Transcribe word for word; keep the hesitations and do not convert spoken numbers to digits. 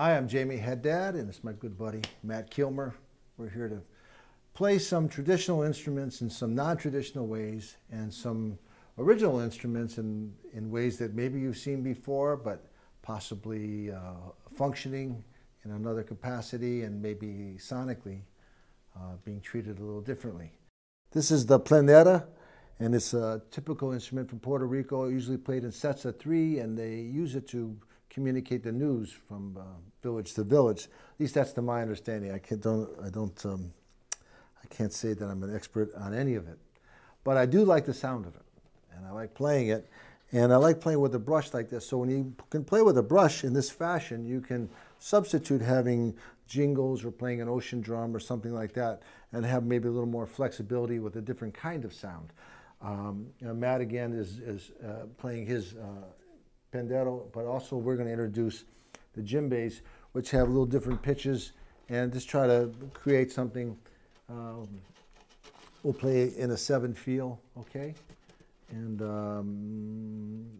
Hi, I'm Jamey Haddad, and it's my good buddy Matt Kilmer. We're here to play some traditional instruments in some non-traditional ways and some original instruments in, in ways that maybe you've seen before, but possibly uh, functioning in another capacity and maybe sonically uh, being treated a little differently. This is the Plenera, and it's a typical instrument from Puerto Rico, usually played in sets of three, and they use it to communicate the news from uh, village to village. At least that's to my understanding. I can't, don't, I, don't, um, I can't say that I'm an expert on any of it, but I do like the sound of it, and I like playing it, and I like playing with a brush like this. So when you can play with a brush in this fashion, you can substitute having jingles or playing an ocean drum or something like that, and have maybe a little more flexibility with a different kind of sound. Um, you know, Matt again is, is uh, playing his uh, Pandero, but also we're going to introduce the djembes, which have a little different pitches, and just try to create something. Um, we'll play in a seven feel, okay? And um,